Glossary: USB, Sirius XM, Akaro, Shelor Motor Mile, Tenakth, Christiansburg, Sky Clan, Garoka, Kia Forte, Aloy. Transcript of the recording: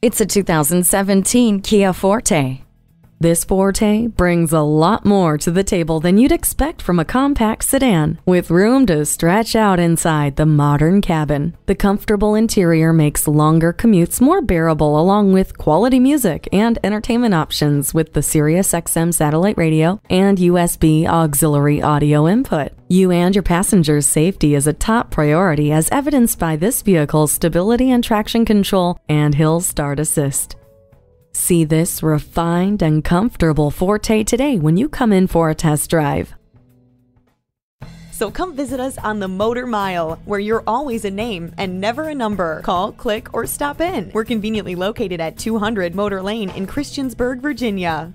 It's a 2017 Kia Forte. This Forte brings a lot more to the table than you'd expect from a compact sedan, with room to stretch out inside the modern cabin. The comfortable interior makes longer commutes more bearable, along with quality music and entertainment options with the Sirius XM satellite radio and USB auxiliary audio input. You and your passengers' safety is a top priority, as evidenced by this vehicle's stability and traction control and hill start assist. See this refined and comfortable Forte today when you come in for a test drive. So come visit us on the Motor Mile, where you're always a name and never a number. Call, click, or stop in. We're conveniently located at 200 Motor Lane in Christiansburg, Virginia.